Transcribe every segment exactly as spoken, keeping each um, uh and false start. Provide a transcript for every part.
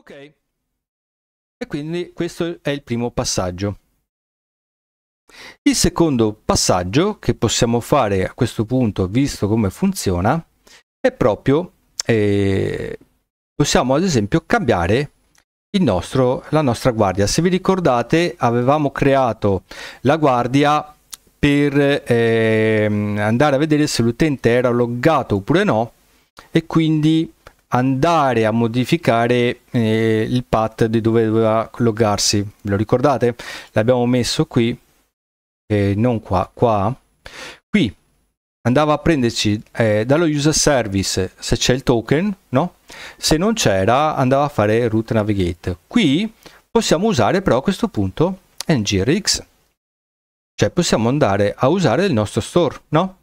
Ok, e quindi questo è il primo passaggio. Il secondo passaggio che possiamo fare a questo punto, visto come funziona, è proprio eh, possiamo ad esempio cambiare il nostro, la nostra guardia. Se vi ricordate, avevamo creato la guardia per eh, andare a vedere se l'utente era loggato oppure no, e quindi andare a modificare eh, il path di dove doveva loggarsi. Ve lo ricordate? L'abbiamo messo qui, eh, non qua, qua. Qui andava a prenderci eh, dallo user service se c'è il token, no? Se non c'era, andava a fare root navigate. Qui possiamo usare però a questo punto N G R X, cioè possiamo andare a usare il nostro store, no?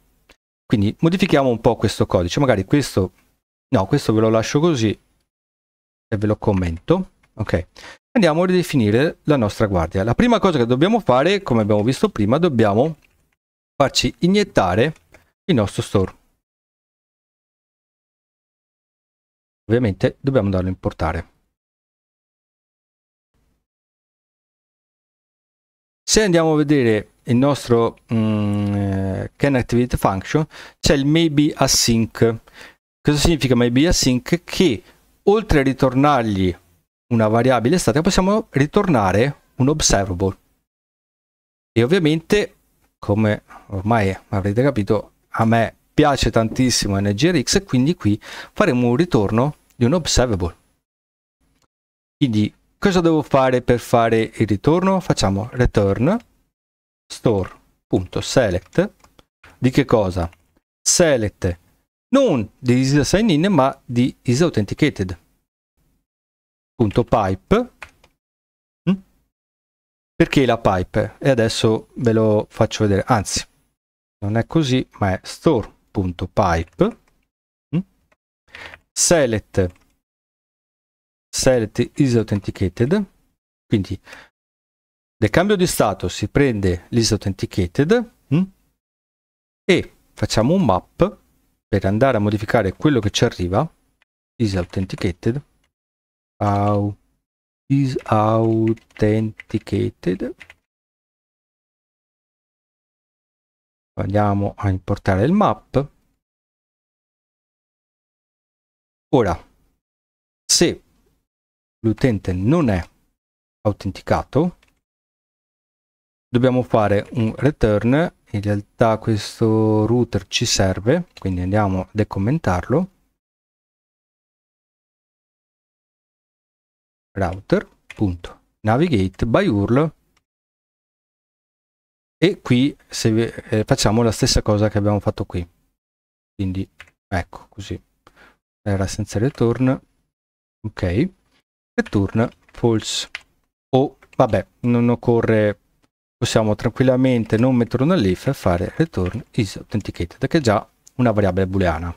Quindi modifichiamo un po' questo codice, magari questo no, questo ve lo lascio così e ve lo commento. Ok, andiamo a ridefinire la nostra guardia. La prima cosa che dobbiamo fare, come abbiamo visto prima, dobbiamo farci iniettare il nostro store. Ovviamente dobbiamo andarlo a importare. Se andiamo a vedere il nostro mm, canActivateFunction, c'è il MyBiasync. Cosa significa MyBiasync? Che oltre a ritornargli una variabile statica, possiamo ritornare un Observable. E ovviamente, come ormai avrete capito, a me piace tantissimo N G R X, quindi qui faremo un ritorno di un Observable. Quindi cosa devo fare per fare il ritorno? Facciamo return store.select. Di che cosa? Select non di isSignIn ma di isAuthenticated. Punto pipe. Perché la pipe? E adesso ve lo faccio vedere. Anzi, non è così, ma è store.pipe. Select select isAuthenticated. Quindi nel cambio di stato si prende l'isAuthenticated e facciamo un map per andare a modificare quello che ci arriva. isAuthenticated au, isAuthenticated, andiamo a importare il map. Ora, se l'utente non è autenticato, dobbiamo fare un return. In realtà questo router ci serve, quindi andiamo a decommentarlo. Router.navigateByURL, e qui se, eh, facciamo la stessa cosa che abbiamo fatto qui, quindi ecco, così era senza return. Ok, return false, o oh, vabbè, non occorre, possiamo tranquillamente non mettere una if e fare return isAuthenticated, che è già una variabile booleana.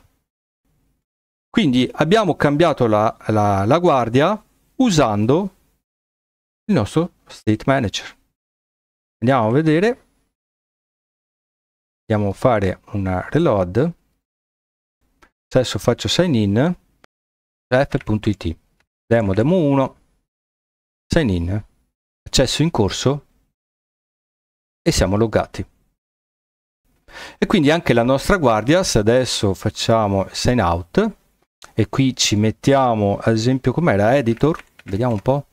Quindi abbiamo cambiato la, la, la guardia usando il nostro state manager. Andiamo a vedere, andiamo a fare una reload. Adesso faccio sign in f.it demo demo uno, sign in, accesso in corso, e siamo loggati. E quindi anche la nostra guardia, se adesso facciamo sign out e qui ci mettiamo ad esempio, com'era, editor, vediamo un po',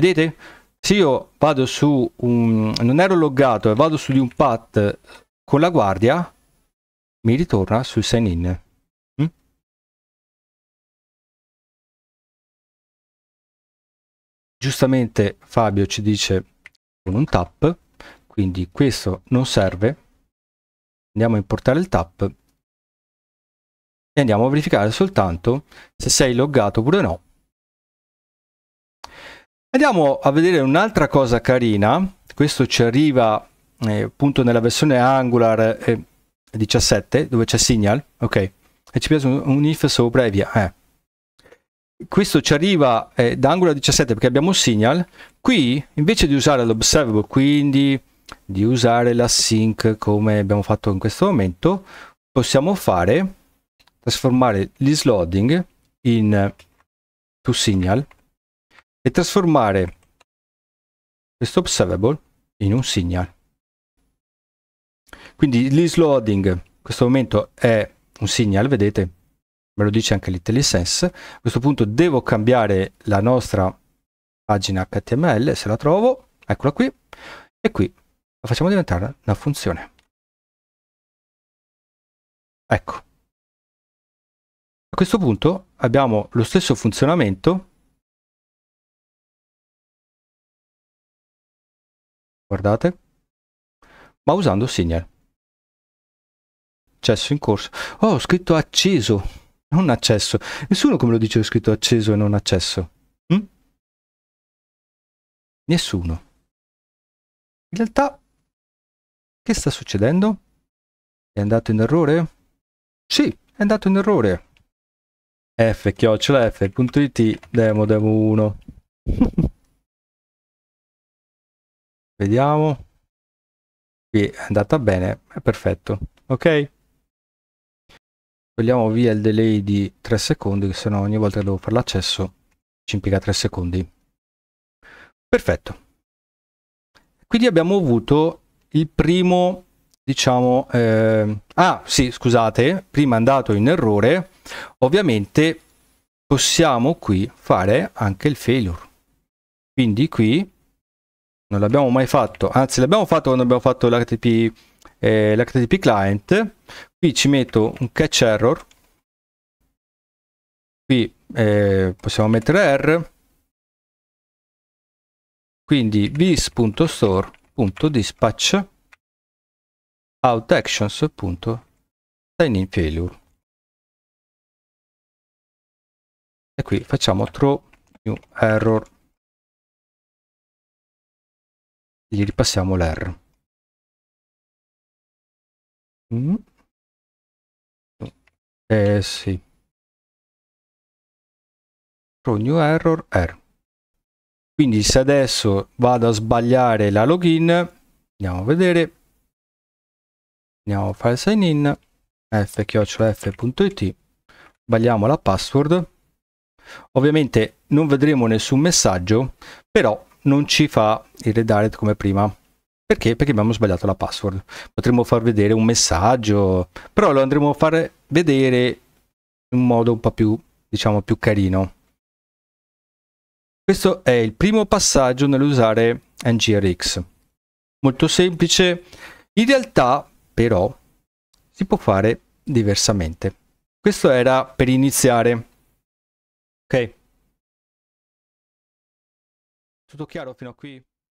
vedete, se io vado su un, non ero loggato e vado su di un path con la guardia, mi ritorna sul sign in. mm? Giustamente Fabio ci dice con un tap, quindi questo non serve, andiamo a importare il tap e andiamo a verificare soltanto se sei loggato oppure no. Andiamo a vedere un'altra cosa carina. Questo ci arriva eh, appunto nella versione Angular eh, diciassette, dove c'è Signal, ok, e ci piace un, un if sopra e via. eh. Questo ci arriva eh, da Angular diciassette perché abbiamo Signal. Qui invece di usare l'observable, quindi di usare la sync come abbiamo fatto in questo momento, possiamo fare trasformare l'isloading in toSignal e trasformare questo Observable in un Signal. Quindi l'isLoading in questo momento è un Signal, vedete, me lo dice anche l'IntelliSense. A questo punto devo cambiare la nostra pagina H T M L, se la trovo, eccola qui, e qui la facciamo diventare una funzione. Ecco, a questo punto abbiamo lo stesso funzionamento, guardate, ma usando Signal. Accesso in corso. Oh, ho scritto acceso, non accesso. Nessuno, come lo dice, ho scritto acceso e non accesso. Hm? Nessuno. In realtà, che sta succedendo? È andato in errore? Sì, è andato in errore. f chiocciola f punto it demo demo uno. Vediamo. Qui è andata bene, è perfetto. Ok? Togliamo via il delay di tre secondi, che sennò ogni volta che devo fare l'accesso ci impiega tre secondi. Perfetto. Quindi abbiamo avuto il primo, diciamo, eh, ah sì, scusate, prima è andato in errore, ovviamente possiamo qui fare anche il failure, quindi qui non l'abbiamo mai fatto, anzi l'abbiamo fatto quando abbiamo fatto l'H T T P eh, l'H T T P client, qui ci metto un catch error, qui eh, possiamo mettere R, quindi vis.store.dispatch outActions.signInFailure e qui facciamo throw new error, gli ripassiamo l'error mm. eh sì throw new error error. Quindi se adesso vado a sbagliare la login, andiamo a vedere, andiamo a fare sign in f chiocciola f punto it, sbagliamo la password, ovviamente non vedremo nessun messaggio, però non ci fa il redirect come prima. Perché? Perché abbiamo sbagliato la password. Potremmo far vedere un messaggio, però lo andremo a far vedere in un modo un po' più, diciamo, più carino. Questo è il primo passaggio nell'usare N G R X. Molto semplice. In realtà, però, si può fare diversamente. Questo era per iniziare. Ok? Tutto chiaro fino a qui?